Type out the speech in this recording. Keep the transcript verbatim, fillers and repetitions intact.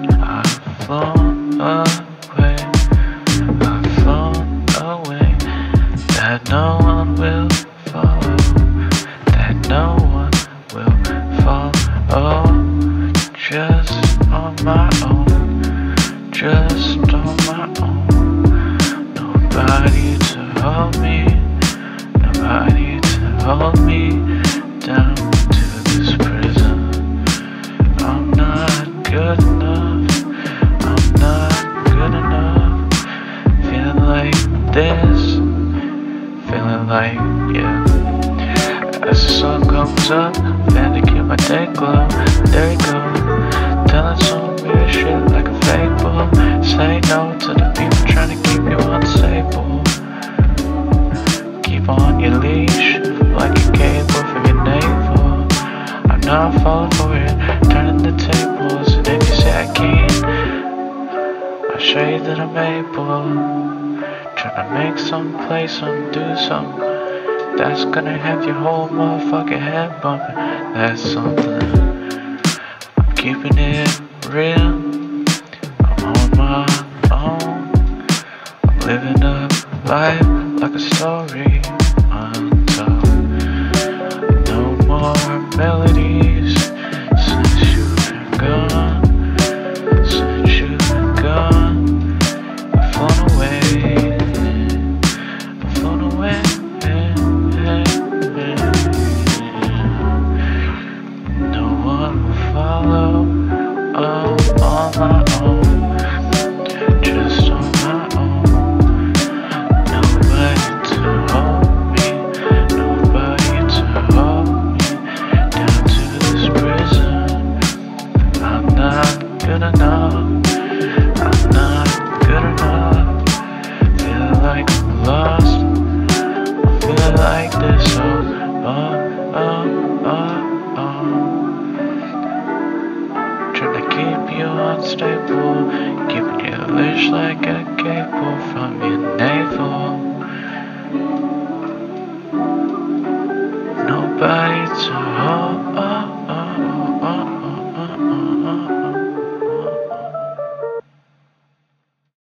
I flown away, I've flown away, that no one will follow, that no one will follow, just on my own, just on my own, nobody to hold me, nobody to hold me down to this prison. I'm not good enough, I'm not good enough, feeling like this, feeling like, yeah. As the sun comes up, plan to keep my day glow, there you go, telling some weird shit like a fable. Say no to the people trying to keep you unstable. Keep on your leash, like a cable from your navel. I'm not falling for it, turning the tables. And if you say I can't, I'll show you that I'm able. Trying to make some, play some, do some, that's gonna have your whole motherfucking head bumping. That's something. I'm keeping it real, I'm on my own, I'm living up life like a story untold. No more melodies since you've been gone, since you've been gone. I've flown away, I've flown away. No one will follow, oh, on my own, just on my own. Nobody to hold me, nobody to hold me down to this prison. I'm not good enough, I'm not good enough, feel like I'm lost, I feel like this, oh, oh, oh, oh, oh. Trying to keep you unstable, keeping your leash like a cable from you.